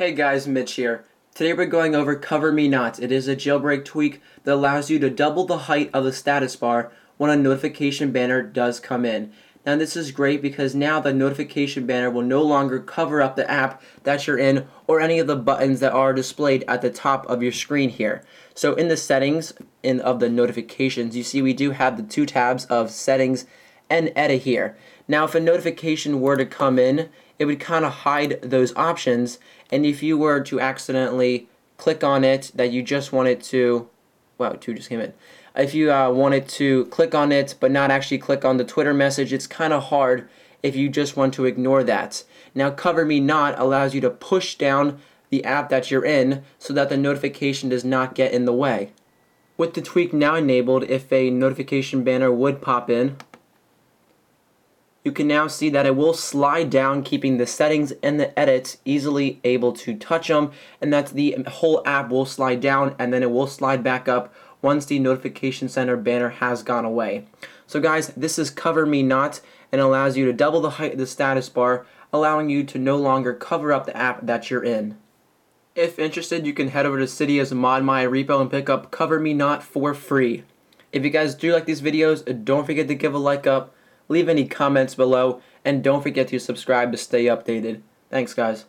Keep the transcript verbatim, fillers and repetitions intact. Hey guys, Mitch here. Today we're going over CoverMeNot. It is a jailbreak tweak that allows you to double the height of the status bar when a notification banner does come in. Now this is great because now the notification banner will no longer cover up the app that you're in or any of the buttons that are displayed at the top of your screen here. So in the settings in of the notifications, you see we do have the two tabs of settings and edit here. Now if a notification were to come in, it would kind of hide those options, and if you were to accidentally click on it that you just wanted to, wow, two just came in. If you uh, wanted to click on it but not actually click on the Twitter message, it's kind of hard if you just want to ignore that. Now CoverMeNot allows you to push down the app that you're in so that the notification does not get in the way. With the tweak now enabled, if a notification banner would pop in, you can now see that it will slide down, keeping the settings and the edits easily able to touch them, and that the whole app will slide down and then it will slide back up once the notification center banner has gone away. So guys, this is CoverMeNot and allows you to double the height of the status bar, allowing you to no longer cover up the app that you're in. If interested, you can head over to Cydia's Mod My Repo and pick up CoverMeNot for free. If you guys do like these videos, don't forget to give a like up. Leave any comments below, and don't forget to subscribe to stay updated. Thanks, guys.